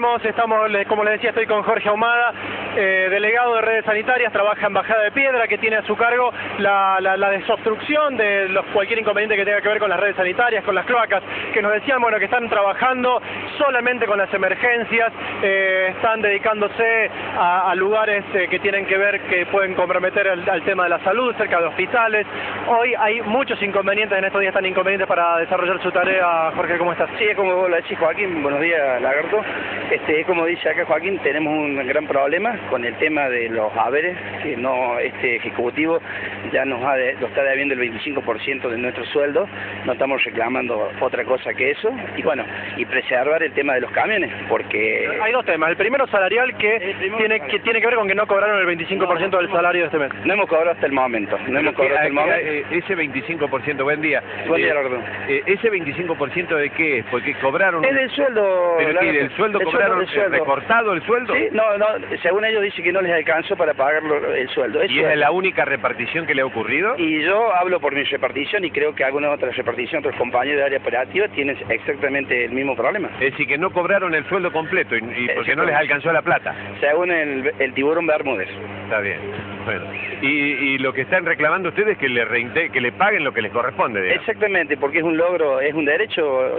conocemos, estamos, como les decía, estoy con Jorge Ahumada, delegado de redes sanitarias, trabaja en Bajada de Piedra, que tiene a su cargo la desobstrucción de cualquier inconveniente que tenga que ver con las redes sanitarias, con las cloacas, que nos decían, bueno, que están trabajando solamente con las emergencias, están dedicándose a lugares que tienen que ver, que pueden comprometer al tema de la salud, cerca de hospitales. Hoy hay muchos inconvenientes, en estos días tan inconvenientes para desarrollar su tarea. Jorge, ¿cómo estás? Sí, es como vos lo decís, Joaquín, buenos días, Lagarto. Es como dice acá Joaquín, tenemos un gran problema con el tema de los haberes, que no, este Ejecutivo ya nos está debiendo el 25% de nuestro sueldo, no estamos reclamando otra cosa que eso, y bueno, y preservar el tema de los camiones, porque... Hay dos temas, el primero salarial, que tiene que ver con que no cobraron el 25% del salario de este mes. No hemos cobrado hasta el momento, Ese 25%, buen día Lagarto. ¿Ese 25% de qué es? Porque cobraron... Es del sueldo. Pero que del sueldo cobraron, ¿recortado el sueldo? Sí, no, según ellos dicen que no les alcanzó para pagar el sueldo. ¿Y es la única repartición que le ha ocurrido? Y yo hablo por mi repartición y creo que alguna otra repartición, otros compañeros de área operativa tienen exactamente el mismo problema. Es decir, que no cobraron el sueldo completo y porque no les alcanzó la plata. Según el tiburón Bermúdez. Está bien. Bueno, y lo que están reclamando ustedes es que le paguen lo que les corresponde, digamos. Exactamente, porque es un logro, es un derecho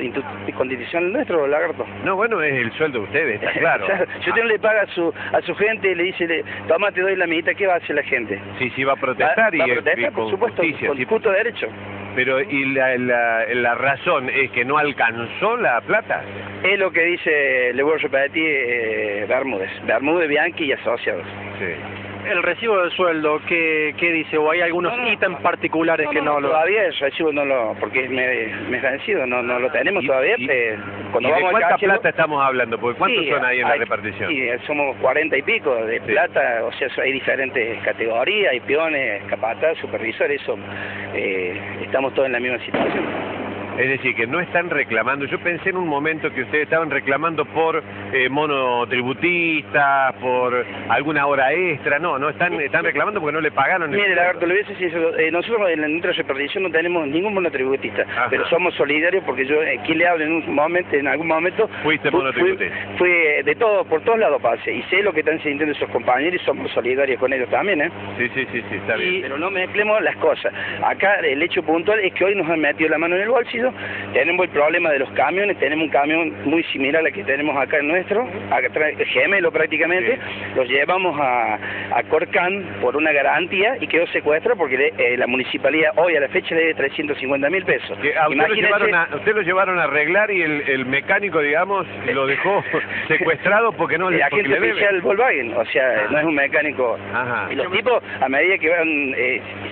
constitucional nuestro, Lagarto. No, bueno, es el sueldo de ustedes, está claro. Si usted no le paga a su gente, le dice, toma, te doy la mitad, ¿qué va a hacer la gente? Sí, sí, va a protestar. Va a protestar, por supuesto, con justo derecho. Pero, ¿y la razón es que no alcanzó la plata? Es lo que dice, le voy a repetir, Bermúdez, Bianchi y asociados. Sí. El recibo de sueldo, ¿qué dice? ¿O hay algunos ítems particulares que no lo...? Todavía el recibo no lo... porque me vencido, no lo tenemos todavía. Cuando vamos, ¿de cuánta plata estamos hablando? Porque ¿cuántos son ahí en la repartición? Sí, somos 40 y pico de plata, o sea, hay diferentes categorías, hay peones, capataz, supervisores, eso, estamos todos en la misma situación. Es decir, que no están reclamando. Yo pensé en un momento que ustedes estaban reclamando por monotributistas, por alguna hora extra. No, están reclamando porque no le pagaron. Mire, Lagarto, lo voy a decir, nosotros en nuestra repartición no tenemos ningún monotributista. Ajá. Pero somos solidarios porque yo, aquí le hablo en algún momento... Fuiste monotributista. Fui de todo, por todos lados pasé. Y sé lo que están sintiendo esos compañeros y somos solidarios con ellos también, ¿eh? Sí, está bien. Pero no mezclemos las cosas. Acá el hecho puntual es que hoy nos han metido la mano en el bolsillo. Tenemos el problema de los camiones, tenemos un camión muy similar al que tenemos acá en nuestro, gemelo prácticamente, sí. Los llevamos a Corcán por una garantía y quedó secuestrado porque la municipalidad hoy a la fecha le debe 350.000 pesos. Usted lo llevaron a arreglar y el mecánico, digamos, lo dejó secuestrado porque no le debe. El agente oficial Volkswagen, o sea, no es un mecánico. Ajá. Y los tipos, a medida que van,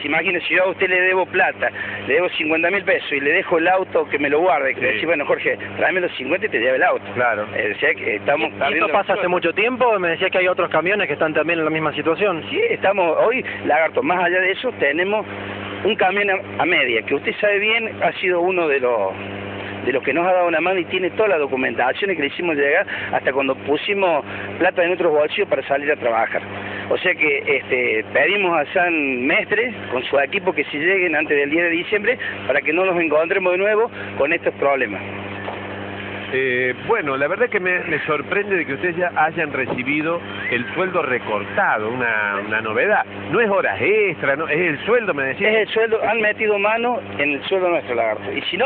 imagínese, yo a usted le debo plata, le debo 50.000 pesos y le dejo el auto que me lo guarde, que decís, bueno, Jorge, tráeme los 50 y te lleve el auto. Claro. O sea, que estamos... ¿Y esto pasa hace mucho tiempo? Me decías que hay otros camiones que están también en la misma situación. Sí, estamos hoy, Lagarto, más allá de eso, tenemos un camión a media, que usted sabe bien, ha sido uno de los que nos ha dado una mano y tiene todas las documentaciones que le hicimos llegar hasta cuando pusimos plata en nuestros bolsillos para salir a trabajar. O sea que pedimos a San Mestre con su equipo que se lleguen antes del 10 de diciembre para que no nos encontremos de nuevo con estos problemas. Bueno, la verdad que me sorprende de que ustedes ya hayan recibido el sueldo recortado, una novedad. No es horas extra, no, es el sueldo, me decían. Es el sueldo, han metido mano en el sueldo nuestro, Lagarto. Y si no...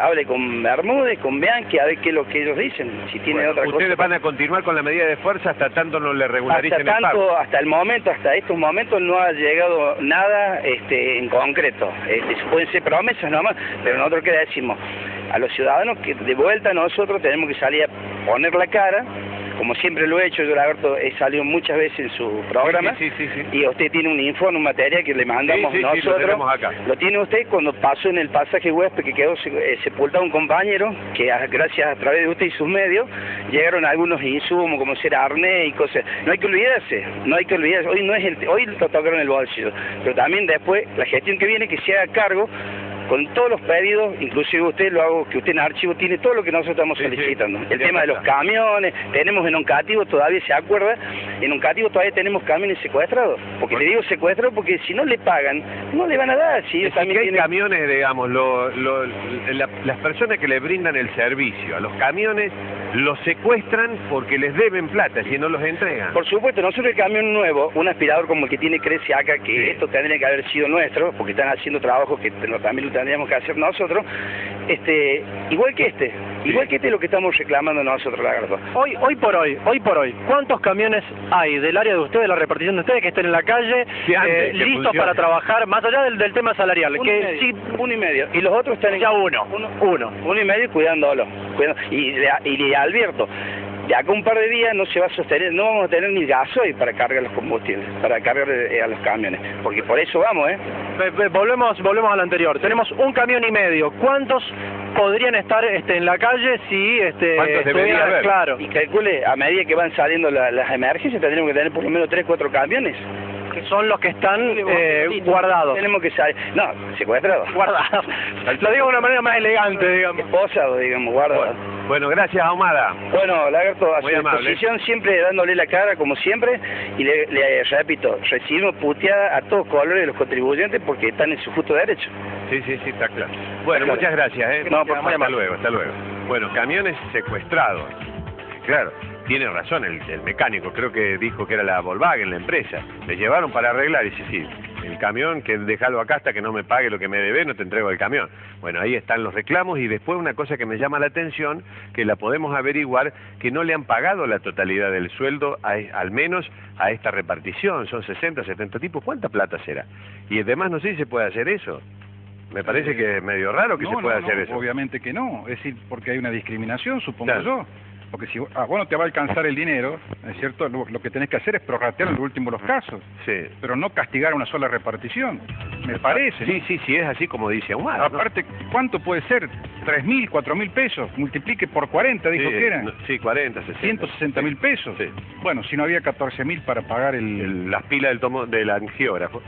hable con Bermúdez, con Bianchi, a ver qué es lo que ellos dicen, si tienen otra cosa. Ustedes van a continuar con la medida de fuerza hasta tanto no le regularicen el pago. Hasta estos momentos no ha llegado nada en concreto. Pueden ser promesas nomás, pero nosotros qué decimos a los ciudadanos, que de vuelta nosotros tenemos que salir a poner la cara. Como siempre lo he hecho, yo, Lagarto, he salido muchas veces en su programa. Sí. Y usted tiene un informe, un material que le mandamos nosotros. Lo, acá. Lo tiene usted cuando pasó en el pasaje huésped que quedó sepultado un compañero, que gracias a través de usted y sus medios llegaron algunos insumos como ser arnés y cosas. No hay que olvidarse, Hoy, hoy lo tocaron el bolsillo, pero también después la gestión que viene que se haga cargo con todos los pedidos, inclusive usted lo hago, que usted en archivo tiene todo lo que nosotros estamos solicitando. El tema de los camiones, tenemos en Oncativo, todavía se acuerda En Oncativo todavía tenemos camiones secuestrados. Porque te digo secuestrados porque si no le pagan, no le van a dar. Si ellos también tienen camiones, digamos, las personas que le brindan el servicio a los camiones los secuestran porque les deben plata, si no los entregan. Por supuesto, nosotros el camión nuevo, un aspirador como el que tiene Crece acá, que sí, esto tendría que haber sido nuestro, porque están haciendo trabajos que también lo tendríamos que hacer nosotros, igual que este. Sí. Igual que este es lo que estamos reclamando nosotros, Lagarto. Hoy por hoy, ¿cuántos camiones hay del área de ustedes, de la repartición de ustedes, que estén en la calle, listos para trabajar, más allá del tema salarial? Uno y medio. ¿Y los otros están en...? Ya uno y medio cuidándolo. Y le advierto, de acá un par de días no se va a sostener, no vamos a tener ni gasoil para cargar los combustibles, para cargar a los camiones, porque por eso vamos, volvemos al anterior. Tenemos un camión y medio. ¿Cuántos podrían estar en la calle si estuvieran? Claro. Y calcule, a medida que van saliendo las emergencias, tendríamos que tener por lo menos 3 o 4 camiones. Que son los que están guardados. Tenemos que salir. No, secuestrados. Guardados. Lo digo de una manera más elegante, digamos. Esposados, digamos, guardados. Bueno, gracias, Ahumada. Bueno, Lagarto, a su disposición, siempre dándole la cara, como siempre, y le repito, recibimos puteada a todos colores de los contribuyentes porque están en su justo derecho. Sí, está claro. Bueno, está muchas claro. Gracias. No, por favor. Hasta luego. Bueno, camiones secuestrados. Claro. Tiene razón el mecánico, creo que dijo que era la Volkswagen, la empresa. Le llevaron para arreglar y dice, sí, el camión, que déjalo acá hasta que no me pague lo que me debe, no te entrego el camión. Bueno, ahí están los reclamos y después una cosa que me llama la atención, que la podemos averiguar, que no le han pagado la totalidad del sueldo, al menos a esta repartición. Son 60, 70 tipos, ¿cuánta plata será? Y además no sé si se puede hacer eso. Me parece que es medio raro que se pueda hacer eso. Obviamente que no, es decir, porque hay una discriminación, supongo yo. Porque si vos no te va a alcanzar el dinero, ¿es cierto? Lo que tenés que hacer es prorratear en los últimos casos, sí, pero no castigar una sola repartición, me parece. Sí, es así como dice Ahumada. Aparte, ¿cuánto puede ser? 3.000, 4.000 pesos, multiplique por 40, dijo que eran. Sí, 40, 60. 160.000 pesos. Sí. Bueno, si no había 14.000 para pagar las pilas del angiógrafo.